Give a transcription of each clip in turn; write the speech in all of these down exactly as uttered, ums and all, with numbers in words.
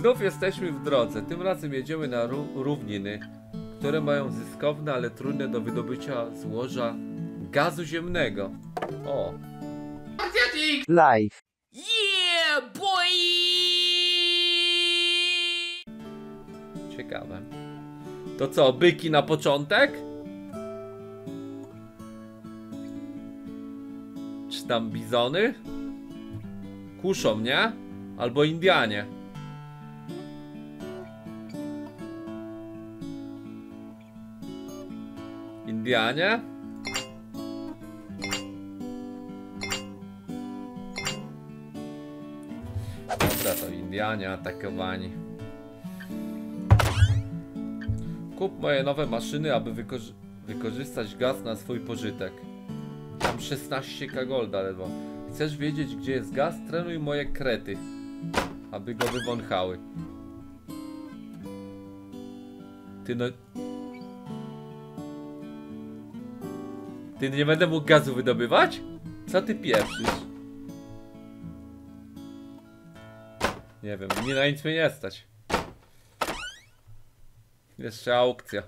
Znów jesteśmy w drodze. Tym razem jedziemy na równiny, które mają zyskowne, ale trudne do wydobycia złoża gazu ziemnego. O! Live! Yeah, boy! Ciekawe. To co, byki na początek? Czy tam bizony? Kuszą, nie? Albo Indianie. Indianie? Dobra, to Indianie atakowani. Kup moje nowe maszyny, aby wykorzy wykorzystać gaz na swój pożytek. Tam szesnaście tysięcy golda ledwo. Chcesz wiedzieć, gdzie jest gaz? Trenuj moje krety, aby go wywąchały. Ty no... Ty nie będę mógł gazu wydobywać? Co ty pieprzysz? Nie wiem, nie na nic mnie nie stać. Jeszcze aukcja.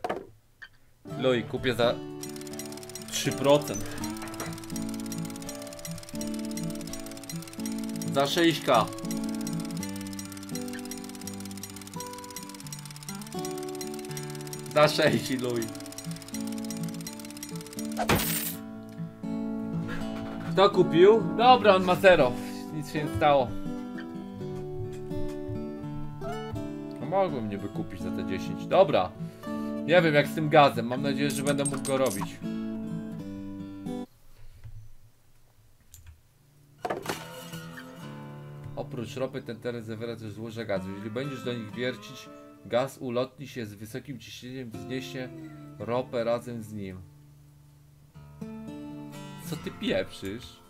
Luj, kupię za trzy procent. Za sześć tysięcy. Za sześć, Luj. Kto kupił? Dobra, on ma zero. Nic się nie stało. No mogłem mnie wykupić za te dziesięć. Dobra. Nie wiem jak z tym gazem. Mam nadzieję, że będę mógł go robić. Oprócz ropy ten teren zawiera też złoża gazu. Jeżeli będziesz do nich wiercić, gaz ulotni się z wysokim ciśnieniem, wzniesie ropę razem z nim. Co ty pieprzysz?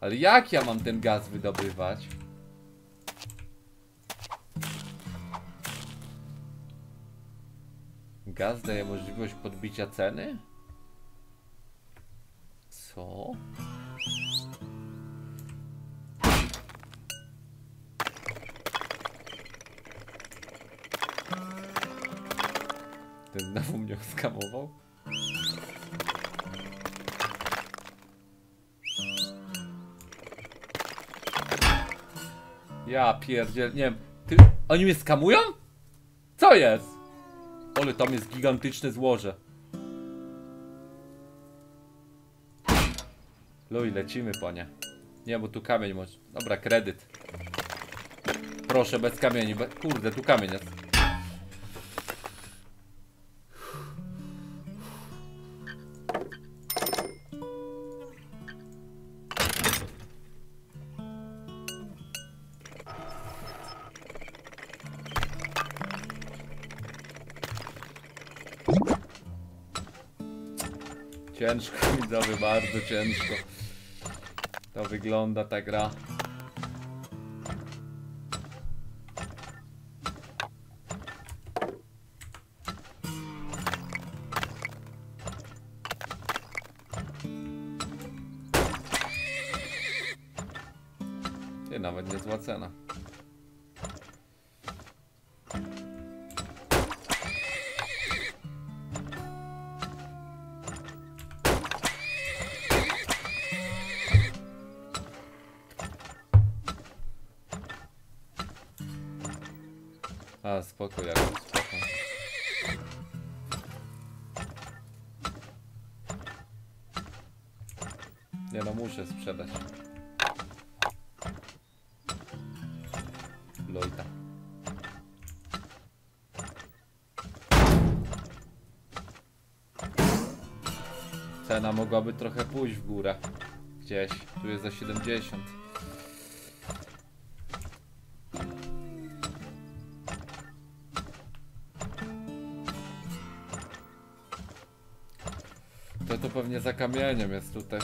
Ale jak ja mam ten gaz wydobywać? Gaz daje możliwość podbicia ceny? Co? Ten znowu mnie skamował. Ja pierdziel, nie wiem, ty... Oni mnie skamują? Co jest? Ale tam jest gigantyczne złoże. Luj, lecimy po nie. Nie, bo tu kamień może. Dobra, kredyt. Proszę, bez kamieni, be... kurde, tu kamień jest. Ciężko, widzowie, bardzo ciężko to wygląda ta gra. Ty, nawet niezła cena. A, spoko, jak spoko. Nie no, muszę sprzedać. Lojta. Cena mogłaby trochę pójść w górę. Gdzieś, tu jest za siedemdziesiąt. To pewnie za kamieniem jest tutaj.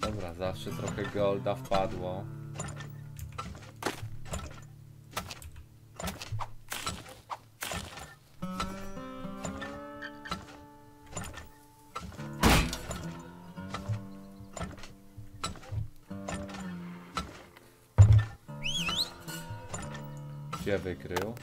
Dobra, zawsze trochę golda wpadło. się wykrył.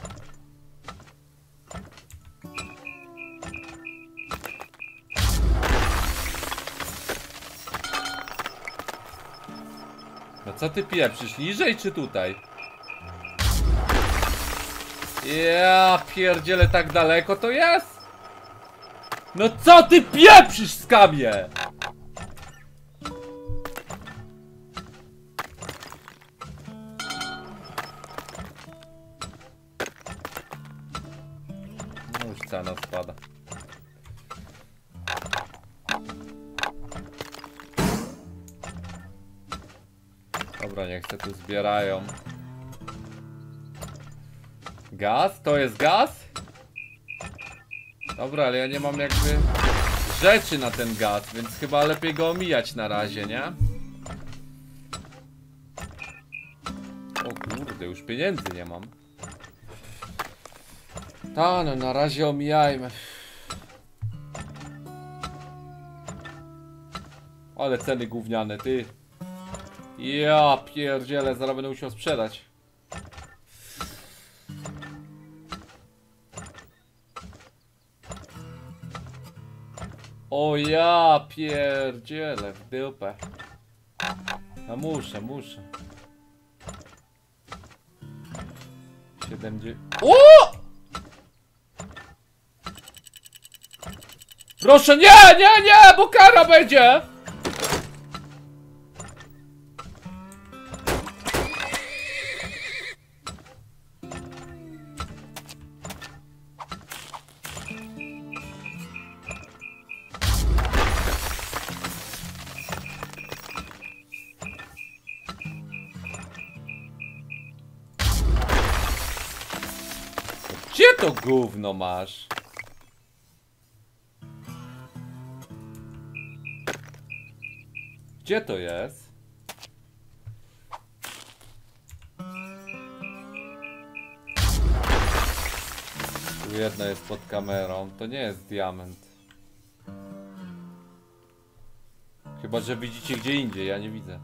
No co ty pieprzysz? Niżej czy tutaj? Ja pierdzielę, tak daleko to jest? No co ty pieprzysz, skabie? No już cena spada. Dobra, niech się tu zbierają. Gaz? To jest gaz? Dobra, ale ja nie mam jakby rzeczy na ten gaz, więc chyba lepiej go omijać na razie, nie? O kurde, już pieniędzy nie mam. Ta, no na razie omijajmy. Ale ceny gówniane, ty. Ja pierdzielę, zaraz będę musiał sprzedać. O ja pierdzielę w dupę. No muszę, muszę. siedemdziesiąt. O! Proszę, nie, nie, nie, bo kara będzie. Gdzie to gówno masz? Gdzie to jest? Tu jedno jest pod kamerą, to nie jest diament. Chyba że widzicie gdzie indziej, ja nie widzę.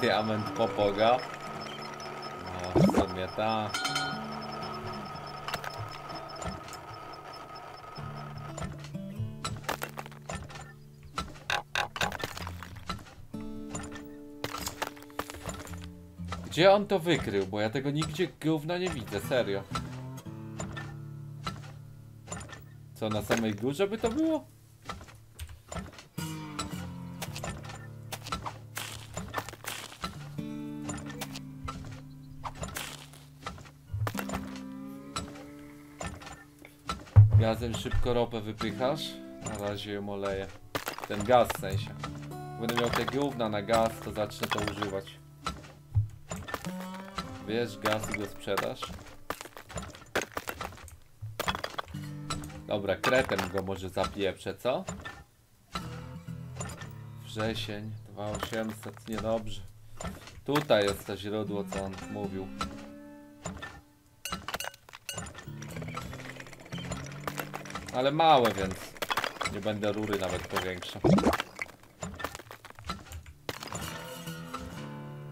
Diament popoga. No, w sumie ta. Gdzie on to wykrył? Bo ja tego nigdzie gówna nie widzę, serio. Co, na samej górze by to było? Gazem szybko ropę wypychasz. Na razie ją oleję. Ten gaz w sensie. Będę miał te gówna na gaz, to zacznę to używać. Wiesz, gaz i go sprzedasz. Dobra, kretem go może zapieprzę, co? Wrzesień, dwa tysiące osiemset, niedobrze. Tutaj jest to źródło, co on mówił. Ale małe, więc nie będę rury nawet powiększał.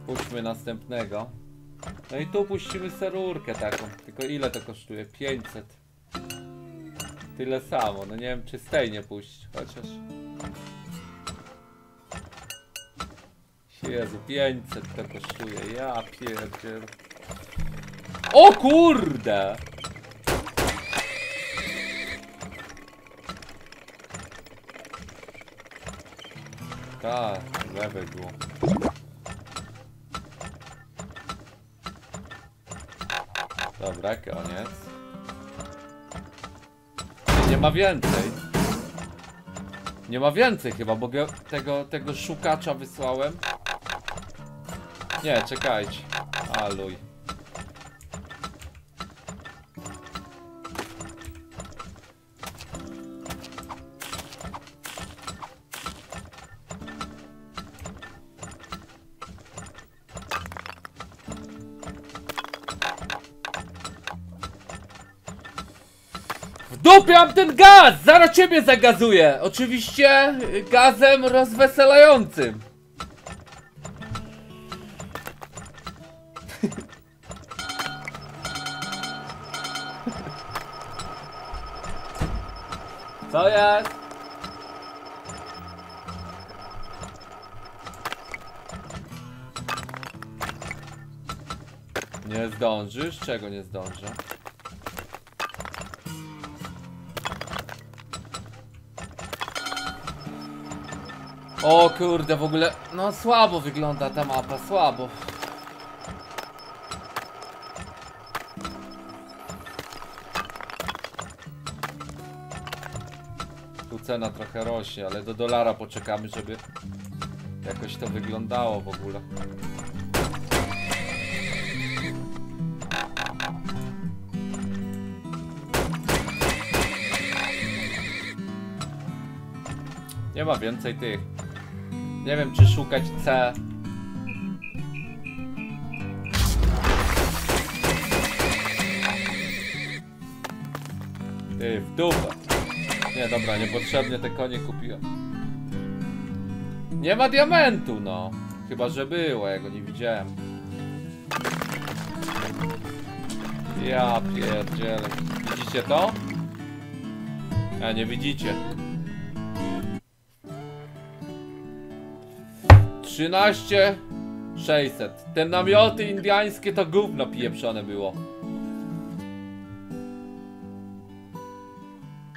Puśćmy następnego. No i tu puścimy serurkę taką. Tylko ile to kosztuje? pięćset. Tyle samo. No nie wiem, czy z tej nie puść. Chociaż... Jezu, pięćset to kosztuje. Ja pierdziel. O kurde! Tak, lewe było. Dobra, koniec. Nie ma więcej. Nie ma więcej chyba, bo tego, tego szukacza wysłałem. Nie, czekajcie. Aluj. Dopiam ten gaz! Zaraz ciebie zagazuję! Oczywiście gazem rozweselającym. Co jest? Nie zdążysz? Czego nie zdążę? O kurde, w ogóle, no słabo wygląda ta mapa, słabo. Tu cena trochę rośnie, ale do dolara poczekamy, żeby jakoś to wyglądało w ogóle. Nie ma więcej tych. Nie wiem, czy szukać C. Ty, w dupę. Nie, dobra, niepotrzebnie te konie kupiłem. Nie ma diamentu, no. Chyba, że było, ja go nie widziałem. Ja pierdzielę. Widzicie to? A, nie widzicie. trzynaście sześćset. Te namioty indiańskie to gówno pieprzone było.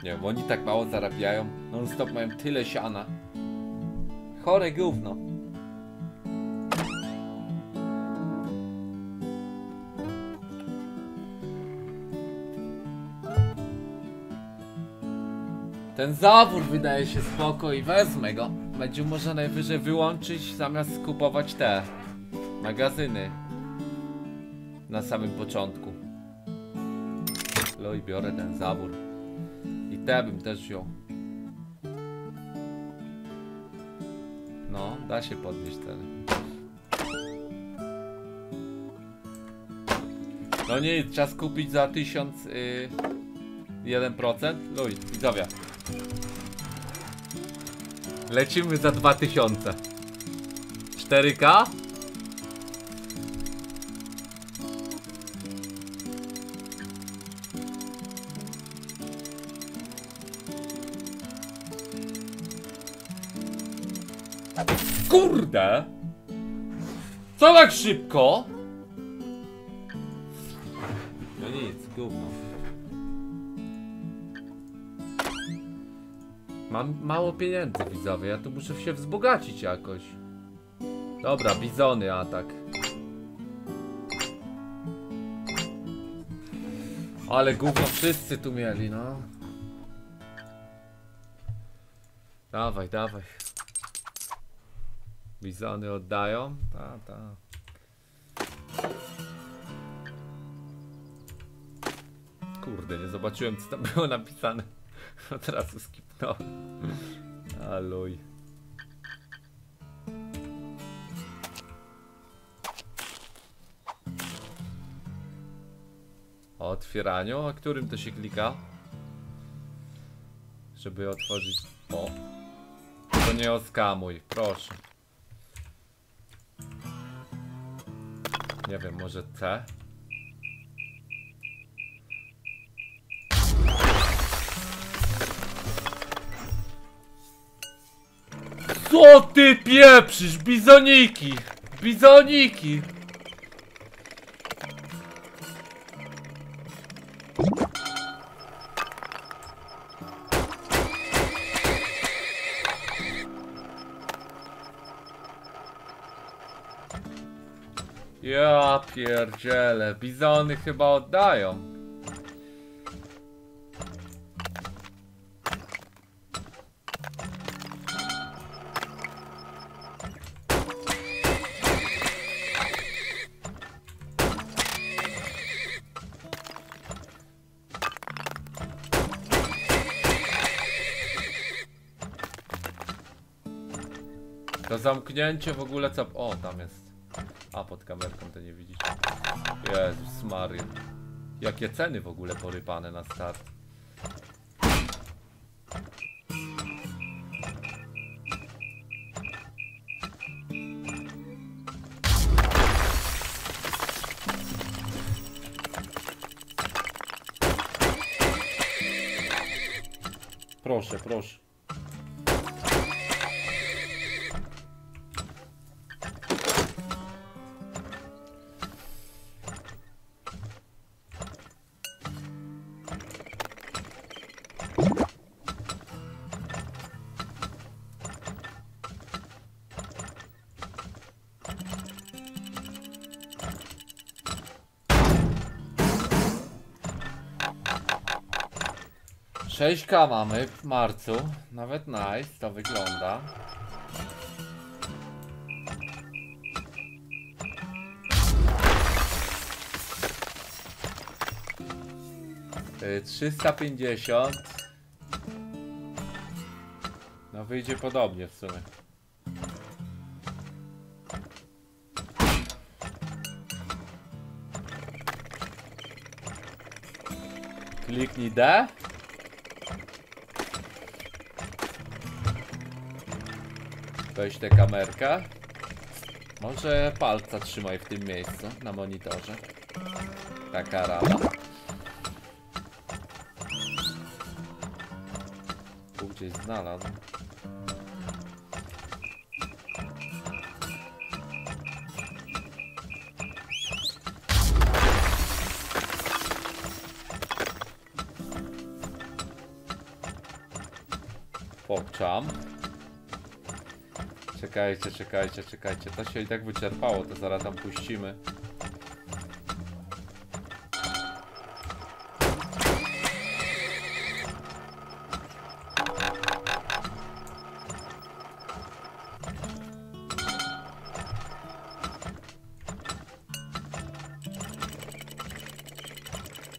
Nie wiem, oni tak mało zarabiają. Non stop mają tyle siana. Chore gówno. Ten zawór wydaje się spoko i wezmę go. Będzie można najwyżej wyłączyć, zamiast kupować te magazyny na samym początku. No i biorę ten zawór. I te bym też wziął. No, da się podnieść ten. No nie, czas kupić za tysiąc yy, jeden procent. No i widzowie. Lecimy za dwa tysiące. cztery K? Kurde! Co tak szybko? No nic, gówno. Mam mało pieniędzy, widzowie, ja tu muszę się wzbogacić jakoś. Dobra, bizony atak. Ale gówno wszyscy tu mieli, no. Dawaj, dawaj. Bizony oddają? Ta, ta. Kurde, nie zobaczyłem, co tam było napisane. Od razu skipnąłem. Aluj. O otwieraniu? A którym to się klika? Żeby otworzyć... O! To nie oskamuj, proszę. Nie wiem, może C? Co ty pieprzysz? Bizoniki! Bizoniki! Ja pierdzielę, bizony chyba oddają. Zamknięcie w ogóle co... O, tam jest. A, pod kamerką to nie widzicie. Jezus Maria. Jakie ceny w ogóle porypane na start. Proszę, proszę. sześć ka mamy w marcu, nawet nice to wygląda. trzysta pięćdziesiąt. No wyjdzie podobnie w sumie. Kliknij D. Weź tę kamerkę. Może palca trzymaj w tym miejscu, na monitorze. Taka rada. Tu gdzieś znalazł. Pokczam. Czekajcie, czekajcie, czekajcie. To się i tak wyczerpało, to zaraz tam puścimy.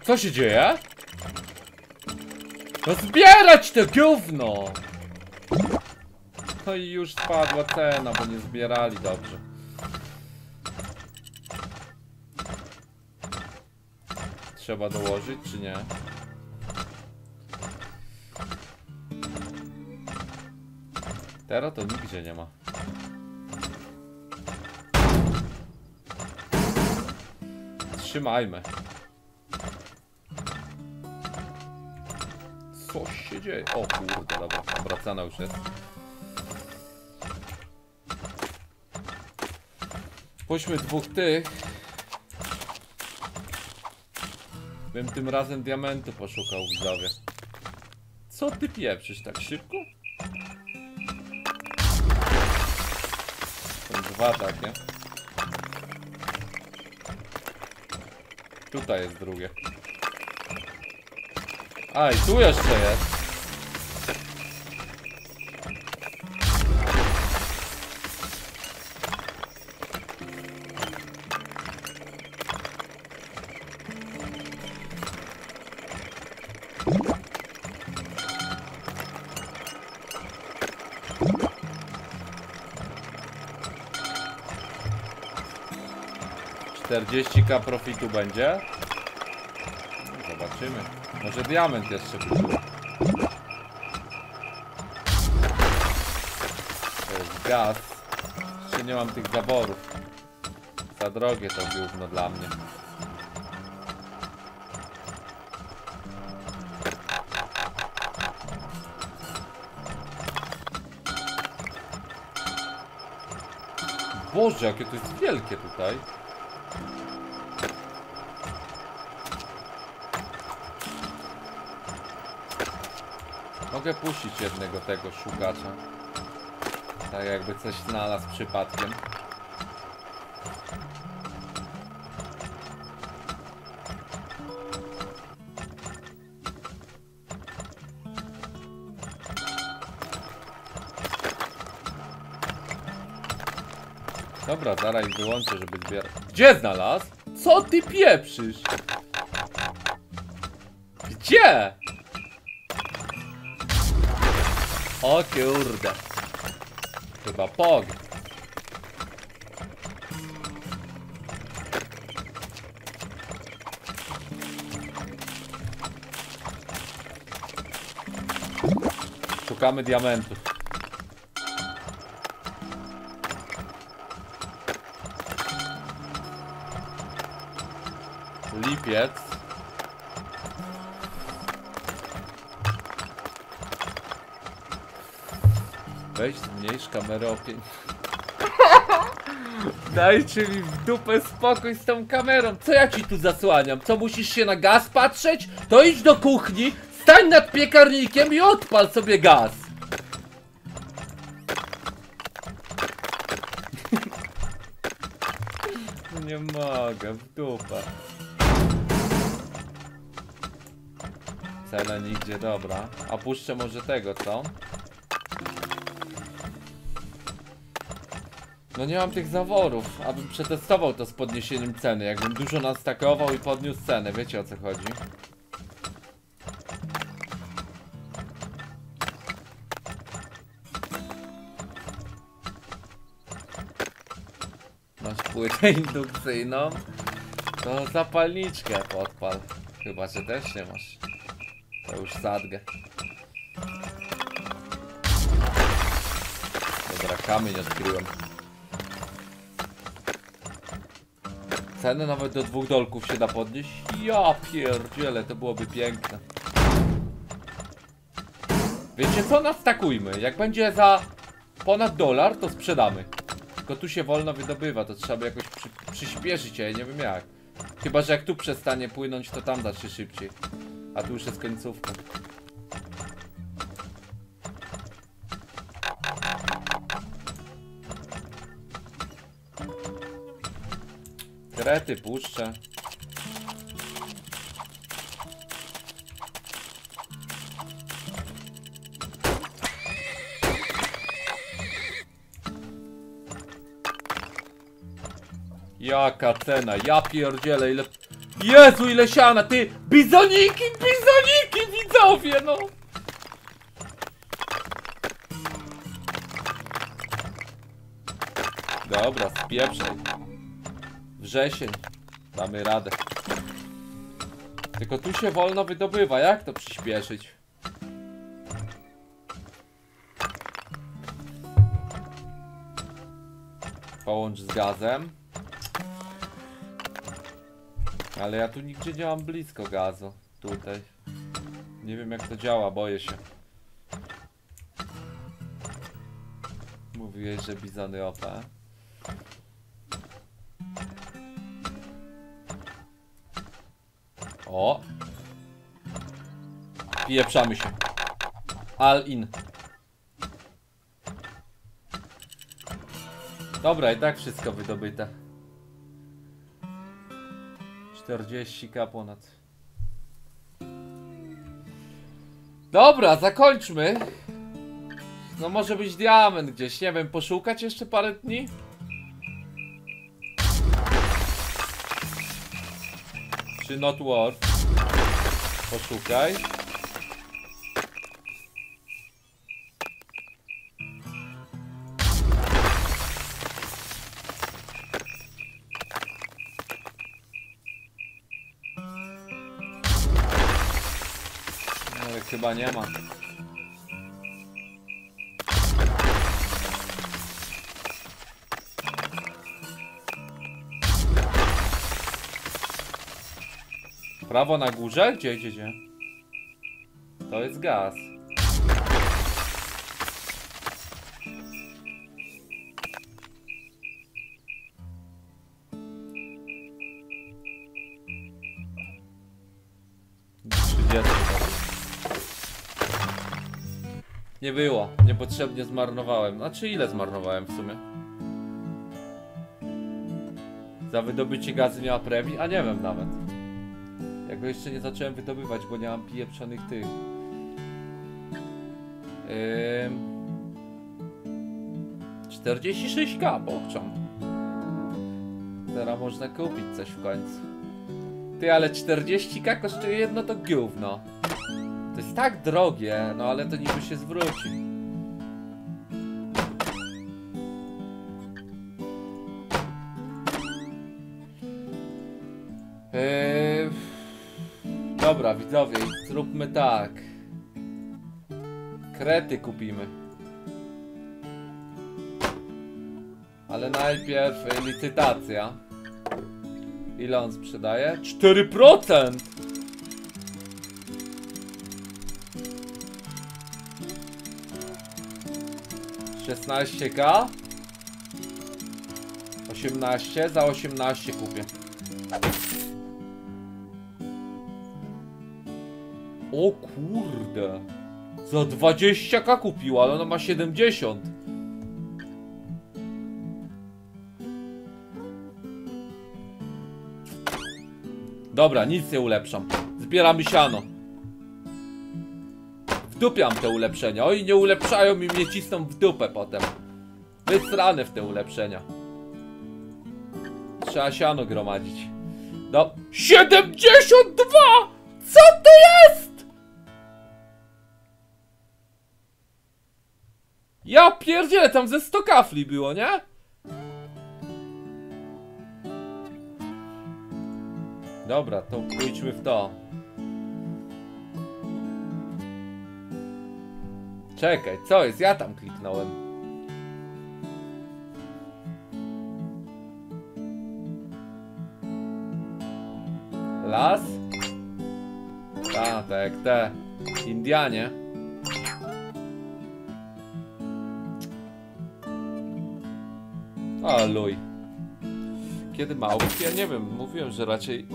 Co się dzieje? Rozbierać to gówno! No i już spadła cena, bo nie zbierali dobrze. Trzeba dołożyć, czy nie? Teraz to nigdzie nie ma. Trzymajmy. Co się dzieje? O kurde, dobra, obracana już jest. Puśćmy dwóch tych. Bym tym razem diamentu poszukał w zawie. Co ty pieprzysz tak szybko? Są dwa takie. Tutaj jest drugie. A i tu jeszcze jest. czterdzieści ka profitu będzie. Zobaczymy. Może diament jeszcze będzie. To jest gaz. Jeszcze nie mam tych zaborów. Za drogie to gówno dla mnie. Boże, jakie to jest wielkie tutaj. Mogę puścić jednego tego szukacza. Tak jakby coś znalazł przypadkiem. Dobra, zaraz wyłączę, żeby zbierać. Gdzie znalazł? Co ty pieprzysz? Gdzie? O kurde. Chyba pog. Szukamy diamentów. Lipiec. Weź zmniejsz kamerę o pięć. Dajcie mi w dupę spokój z tą kamerą. Co ja ci tu zasłaniam? Co, musisz się na gaz patrzeć? To idź do kuchni, stań nad piekarnikiem i odpal sobie gaz. Nie mogę, w dupę. Cena nigdzie, dobra. A puszczę może tego, co? No nie mam tych zaworów, abym przetestował to z podniesieniem ceny. Jakbym dużo nastakował i podniósł cenę, wiecie o co chodzi. Masz płytę indukcyjną, to zapalniczkę podpal. Chyba, że też nie masz. To już sadgę. Dobra, kamień odkryłem. Cenę nawet do dwóch dolków się da podnieść. Ja pierdziele, to byłoby piękne. Wiecie co? Nastakujmy. Jak będzie za ponad dolar, to sprzedamy. Tylko tu się wolno wydobywa, to trzeba by jakoś przy, przyspieszyć, ja nie wiem jak. Chyba, że jak tu przestanie płynąć, to tam da się szybciej. A tu już jest końcówka. Krety puszczę. Jaka cena, ja pierdzielę, ile... Jezu, ile siana, ty! Bizoniki, bizoniki, widzowie, no! Dobra, spieprzaj. Wrzesień. Damy radę. Tylko tu się wolno wydobywa, jak to przyspieszyć? Połącz z gazem. Ale ja tu nigdzie nie mam blisko gazu. Tutaj. Nie wiem jak to działa, boję się. Mówiłeś, że bizony O P. O! Pieprzamy się. All in. Dobra, i tak wszystko wydobyte. czterdzieści ka ponad. Dobra, zakończmy. No może być diament gdzieś, nie wiem, poszukać jeszcze parę dni? Czy not worth? Poszukaj. Chyba nie ma. Prawo na górze? Gdzie, gdzie, gdzie? To jest gaz. Nie było, niepotrzebnie zmarnowałem. Znaczy ile zmarnowałem w sumie? Za wydobycie gazu nie ma premii? A nie wiem nawet. Ja go jeszcze nie zacząłem wydobywać, bo nie mam pieprzonych tych. Yy... czterdzieści sześć ka, bokczam. Teraz można kupić coś w końcu. Ty, ale czterdzieści ka kosztuje jedno to gówno. To jest tak drogie, no ale to niby się zwróci. Eee, dobra, widzowie, zróbmy tak. Krety kupimy. Ale najpierw licytacja. Ile on sprzedaje? cztery procent! szesnaście ka. osiemnaście, za osiemnaście kupię. O kurde. Za dwadzieścia ka kupiła, ale ona ma siedemdziesiąt. Dobra, nic nie ulepszam. Zbieramy siano. Wdupiam te ulepszenia. Oni nie ulepszają i mnie cisną w dupę potem. Wysrane w te ulepszenia. Trzeba siano gromadzić. No. siedemdziesiąt dwa! Co to jest?! Ja pierdzielę, tam ze sto kafli było, nie? Dobra, to pójdźmy w to. Czekaj, co jest? Ja tam kliknąłem. Las? Ta, tak jak te Indianie. Aluj. Kiedy małpki? Ja nie wiem, mówiłem, że raczej...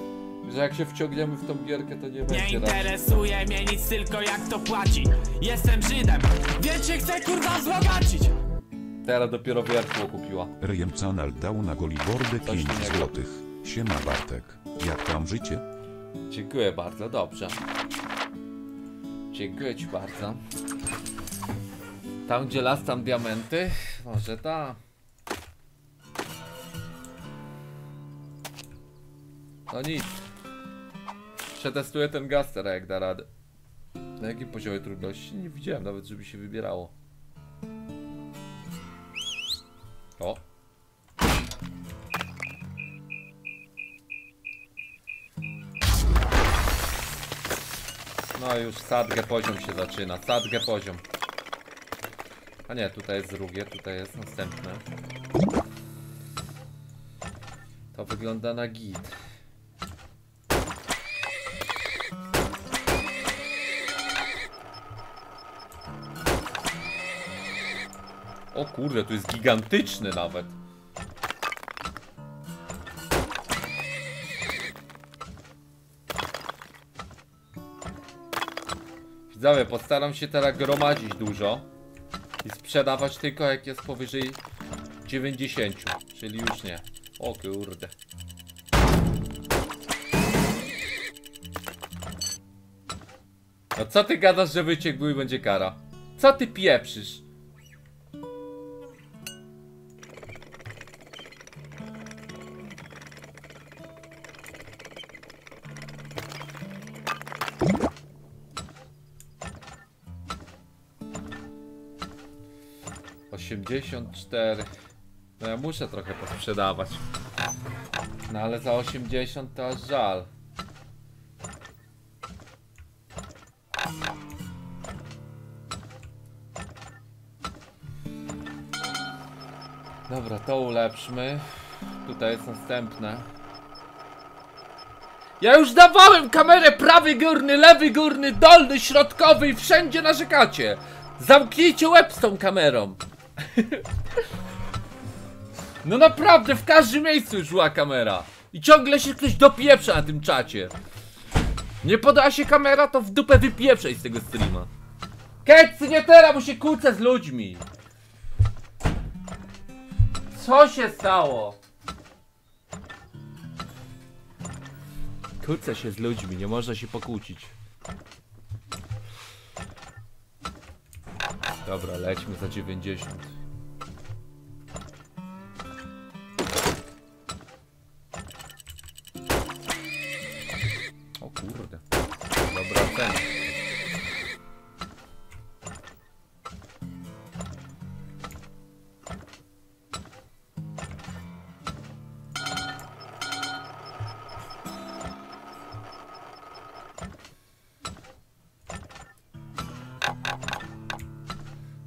że jak się wciągniemy w tą gierkę, to nie będzie. Nie interesuje raczej mnie nic, tylko jak to płaci. Jestem Żydem, więc się chcę kurwa wzbogacić. Teraz dopiero wiertło kupiła. Ryjem Canal dał na Golibordę pięć złotych. Siema Bartek, jak tam życie? Dziękuję bardzo, dobrze. Dziękuję ci bardzo. Tam gdzie las, tam diamenty? Może ta. No nic. Przetestuję ten gastera, jak da radę. Na jakim poziomie trudności? Nie widziałem nawet, żeby się wybierało. O. No już sadge poziom się zaczyna. Sadge poziom. A nie, tutaj jest drugie, tutaj jest następne. To wygląda na git. O kurde, to jest gigantyczny nawet. Widzowie, postaram się teraz gromadzić dużo i sprzedawać tylko jak jest powyżej dziewięćdziesięciu, czyli już nie. O kurde. No co ty gadasz, że wyciek był i będzie kara? Co ty pieprzysz? osiemdziesiąt cztery. No ja muszę trochę posprzedawać. No ale za osiemdziesiąt to aż żal. Dobra, to ulepszmy. Tutaj jest następne. Ja już dawałem kamerę prawy górny, lewy górny, dolny, środkowy i wszędzie narzekacie. Zamknijcie łeb z tą kamerą. No naprawdę, w każdym miejscu już była kamera. I ciągle się ktoś dopieprza na tym czacie. Nie poda się kamera, to w dupę wypieprzaj z tego streama. Kecy, nie teraz, bo się kłócę z ludźmi. Co się stało? Kłócę się z ludźmi, nie można się pokłócić. Dobra, lećmy za dziewięćdziesiąt. O kurde. Dobra cena.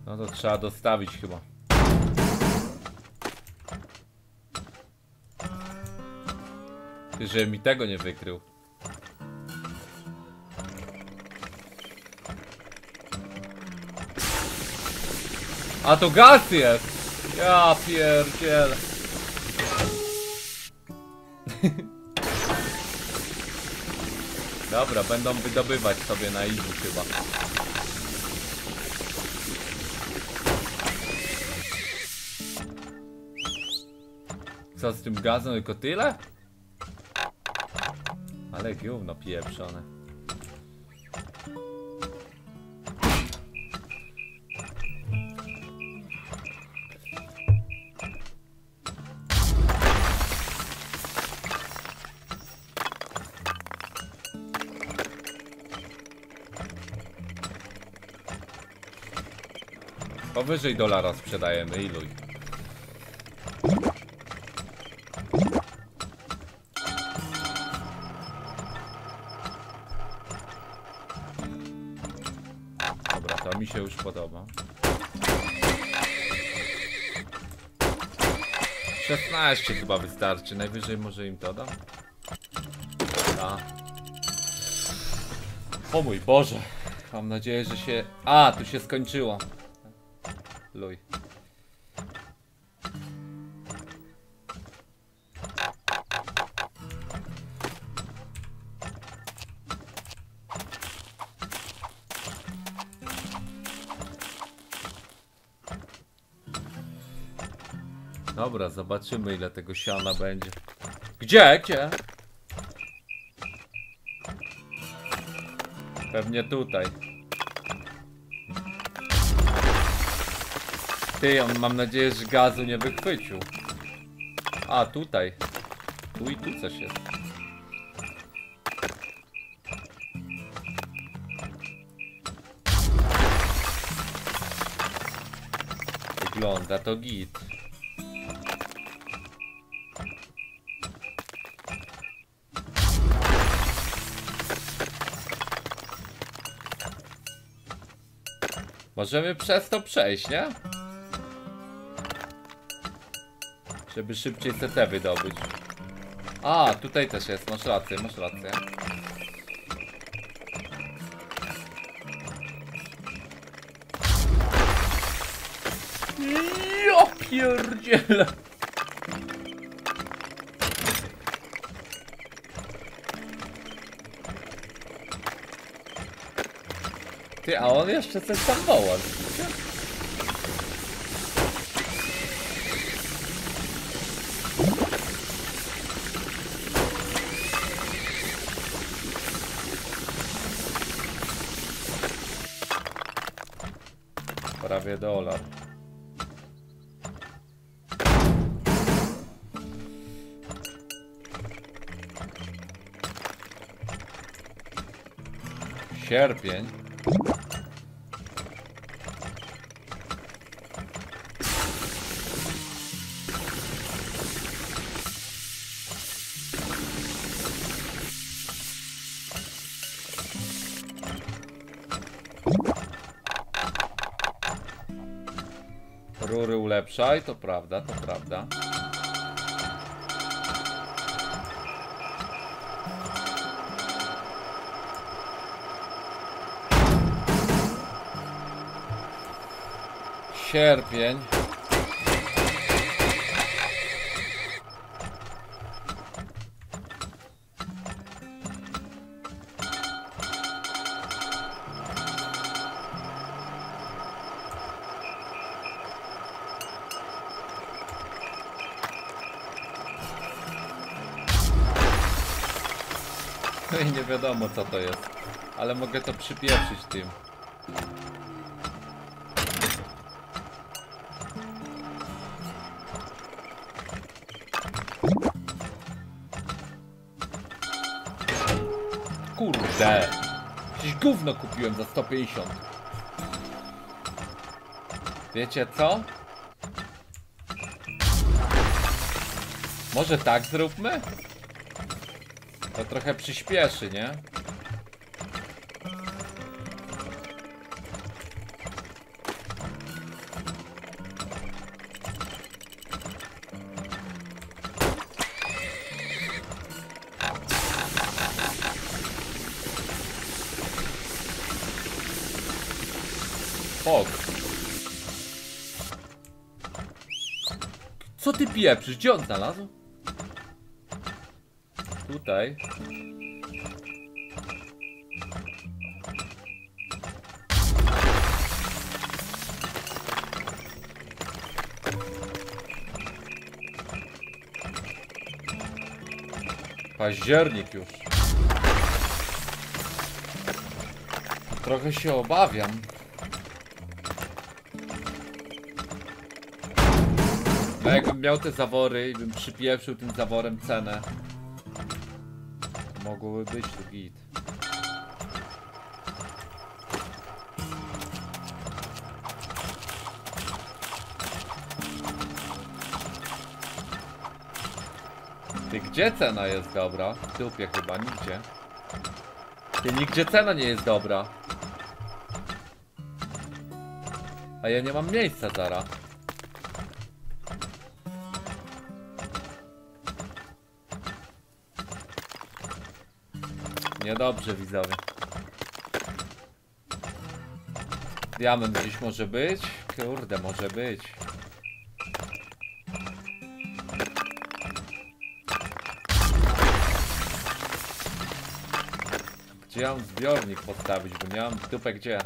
No to trzeba dostawić chyba. Ty, że mi tego nie wykrył. A to gaz jest! Ja pierdzielę. Dobra, będą wydobywać sobie na izu chyba. Co z tym gazem? Tylko tyle? Ale gówno pieprzone. Powyżej dolara sprzedajemy, iluj. Dobra, to mi się już podoba. szesnaście chyba wystarczy, najwyżej może im to dam. A. O mój Boże, mam nadzieję, że się... A, tu się skończyło. Luj. Dobra, zobaczymy ile tego siana będzie. Gdzie? Gdzie? Pewnie tutaj. Ty, on mam nadzieję, że gazu nie wychwycił. A, tutaj. Tu i tu coś jest. Wygląda to git. Możemy przez to przejść, nie? Żeby szybciej C T wydobyć. A, tutaj też jest, masz rację, masz rację. Ja pierdzielę. Ty, a on jeszcze coś tam woła. Prawie dolar. Sierpień. Rury ulepszaj, to prawda, to prawda. Sierpień. No i nie wiadomo co to jest, ale mogę to przypieprzyć tym. Kurde, gdzieś gówno kupiłem za sto pięćdziesiąt. Wiecie co? Może tak zróbmy? To trochę przyspieszy, nie? O! Co ty pieprzysz? Gdzie on znalazł? Tutaj. Październik już. Trochę się obawiam. No jakbym miał te zawory i bym przypieprzył tym zaworem cenę, mogłoby być tu git. Ty, gdzie cena jest dobra? W dupie chyba, nigdzie. Ty, nigdzie cena nie jest dobra. A ja nie mam miejsca zaraz. Niedobrze, widzowie. Diament gdzieś może być? Kurde, może być. Gdzie mam zbiornik postawić, bo nie mam w dupę gdzie.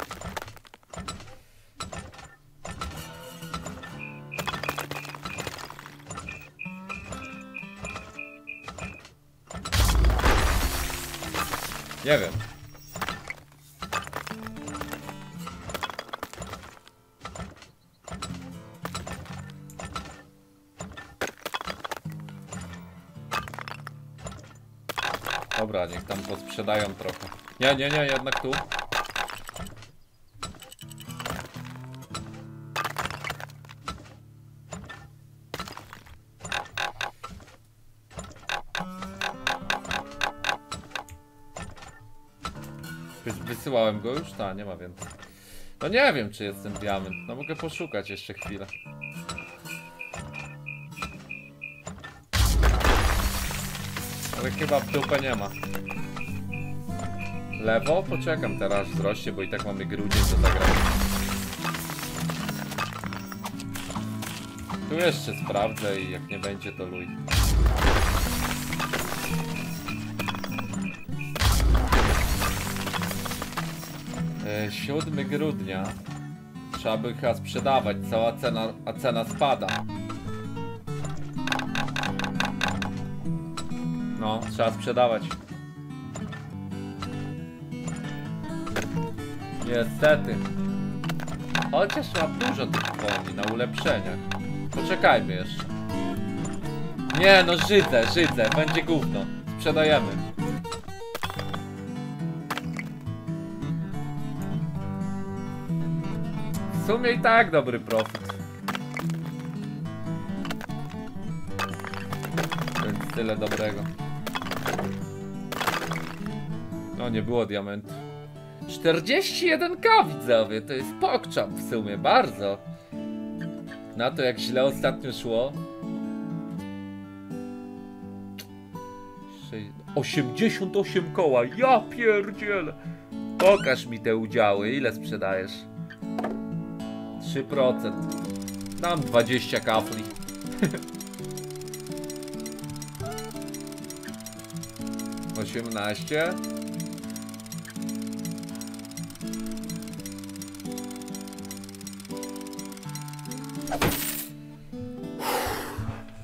Nie wiem. Dobra, niech tam posprzedają trochę. Nie, nie, nie, jednak tu. Wysyłałem go już? Ta, nie ma więcej. No nie wiem, czy jest ten diament. No mogę poszukać jeszcze chwilę. Ale chyba w dupę nie ma. Lewo? Poczekam teraz wzrośnie, bo i tak mamy grudzień do zagrania. Tu jeszcze sprawdzę i jak nie będzie, to luj. siódmego grudnia. Trzeba by chyba sprzedawać, cała cena, a cena spada. No, trzeba sprzedawać. Niestety. Chociaż mam dużo tych koni na ulepszeniach. Poczekajmy jeszcze. Nie no, żydzę, żydzę, będzie gówno. Sprzedajemy. W sumie i tak dobry profit. Więc tyle dobrego. No nie było diamentu. czterdzieści jeden ka, widzowie, to jest pokczap w sumie, bardzo. Na to jak źle ostatnio szło. osiemdziesiąt osiem koła, ja pierdzielę. Pokaż mi te udziały, ile sprzedajesz? trzy procent. Dam dwadzieścia kafli. osiemnaście.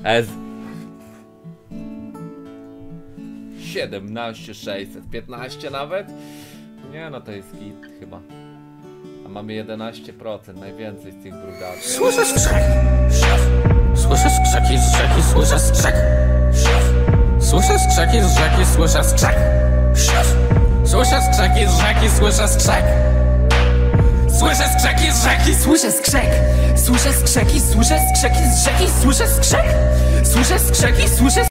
Ez. siedemnaście sześćset. piętnaście nawet? Nie, no to jest hit chyba. Mamy jedenaście procent, najwięcej z tych brudarzy. Słyszę skrzek, słyszę skrzeki z rzeki, słyszę skrzek, słyszę skrzeki z rzeki, słyszę skrzek, słyszę skrzeki z rzeki, słyszę skrzek, słyszę skrzeki z rzeki, słyszę skrzek, słyszę skrzeki, słyszę skrzeki z rzeki, słyszę skrzek, słyszę skrzeki, słyszę.